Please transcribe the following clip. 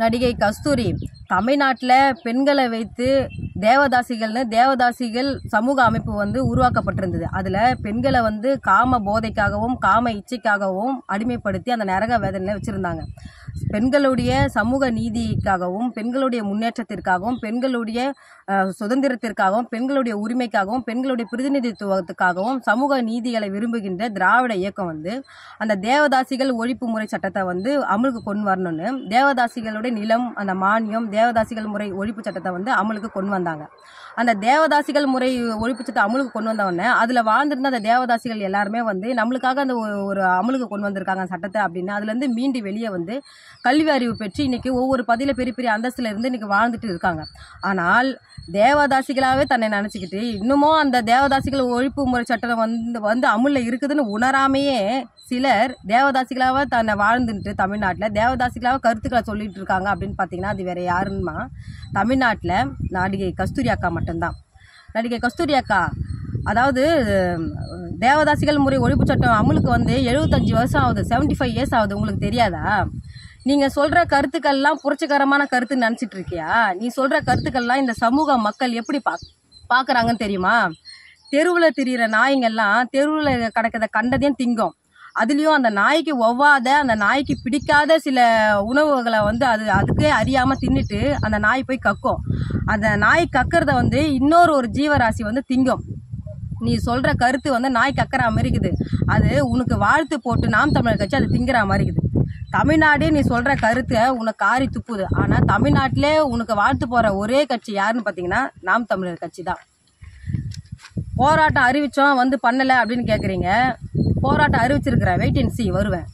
நடிகை கஸ்தூரி தமிழ்நாட்டில் பெண்களை வைத்து தேவதாசிகள்னு தேவதாசிகள் சமூக அமைப்பு வந்து உருவாக்கப்பட்டிருந்தது. அதில் பெண்களை வந்து காம போதைக்காகவும் காம இச்சைக்காகவும் அடிமைப்படுத்தி அந்த நரக வேதனையில் வச்சுருந்தாங்க. பெண்களுடைய சமூக நீதிக்காகவும் பெண்களுடைய முன்னேற்றத்திற்காகவும் பெண்களுடைய சுதந்திரத்திற்காகவும் பெண்களுடைய உரிமைக்காகவும் பெண்களுடைய பிரதிநிதித்துவத்துக்காகவும் சமூக நீதிகளை விரும்புகின்ற திராவிட இயக்கம் வந்து அந்த தேவதாசிகள் ஒழிப்பு முறை சட்டத்தை வந்து அமலுக்கு கொண்டு வரணும்னு தேவதாசிகளுடைய நிலம் அந்த மானியம் தேவதாசிகள் முறை ஒழிப்பு சட்டத்தை வந்து அமலுக்கு கொண்டு வந்தாங்க. அந்த தேவதாசிகள் முறை ஒழிப்பு சட்டம் அமலுக்கு கொண்டு வந்தவொடனே அதில் வாழ்ந்திருந்த அந்த தேவதாசிகள் எல்லாருமே வந்து நம்மளுக்காக அந்த ஒரு அமலுக்கு கொண்டு வந்திருக்காங்க சட்டத்தை அப்படின்னு அதுலேருந்து மீண்டு வெளியே வந்து கல்வி அறிவு பெற்று இன்னைக்கு ஒவ்வொரு பதவியில் பெரிய பெரிய அந்தஸ்தில் இருந்து இன்னைக்கு வாழ்ந்துட்டு இருக்காங்க. ஆனால் தேவதாசிகளாகவே தன்னை நினச்சிக்கிட்டு இன்னமும் அந்த தேவதாசிகள் ஒழிப்பு முறை சட்டம் வந்து அமுலில் இருக்குதுன்னு உணராமையே சிலர் தேவதாசிகளாக தன்னை வாழ்ந்துட்டு தமிழ்நாட்டில் தேவதாசிகளாக கருத்துக்களை சொல்லிட்டு இருக்காங்க அப்படின்னு பார்த்தீங்கன்னா அது வேறு யாருன்னா தமிழ்நாட்டில் நடிகை கஸ்தூரி அக்கா மட்டும்தான். நடிகை கஸ்தூரி அக்கா அதாவது தேவதாசிகள் முறை ஒழிப்பு சட்டம் அமுலுக்கு வந்து 75 வருஷம் ஆகுது, 75 இயர்ஸ் ஆகுது. உங்களுக்கு தெரியாதா? நீங்கள் சொல்கிற கருத்துக்கள்லாம் புரட்சிகரமான கருத்துன்னு நினச்சிட்டு இருக்கியா? நீ சொல்கிற கருத்துக்கள்லாம் இந்த சமூக மக்கள் எப்படி பார்க்குறாங்கன்னு தெரியுமா? தெருவில் திரிகிற நாய்ங்கள்லாம் தெருவில் கிடக்கிறத கண்டதையும் திங்கும். அதுலேயும் அந்த நாய்க்கு ஒவ்வாத அந்த நாய்க்கு பிடிக்காத சில உணவுகளை வந்து அதுக்கே அறியாமல் தின்னுட்டு அந்த நாய் போய் கக்கும். அந்த நாய் கக்கிறத வந்து இன்னொரு ஜீவராசி வந்து திங்கும். நீ சொல்கிற கருத்து வந்து நாய் கக்கிற மாதிரி இருக்குது, அது உனக்கு வாழ்த்து போட்டு நாம் தமிழர் கட்சி அது திங்கிற மாதிரி இருக்குது. தமிழ்நாடே நீ சொல்கிற கருத்தை உனக்கு காரி துப்புது. ஆனால் தமிழ்நாட்டிலே உனக்கு வாழ்த்து போகிற ஒரே கட்சி யாருன்னு பார்த்தீங்கன்னா நாம் தமிழர் கட்சி தான். போராட்டம் அறிவித்தோம் வந்து பண்ணலை அப்படின்னு கேட்குறீங்க. போராட்டம் அறிவிச்சிருக்கிற வெயிட் அண்ட் சி, வருவேன்.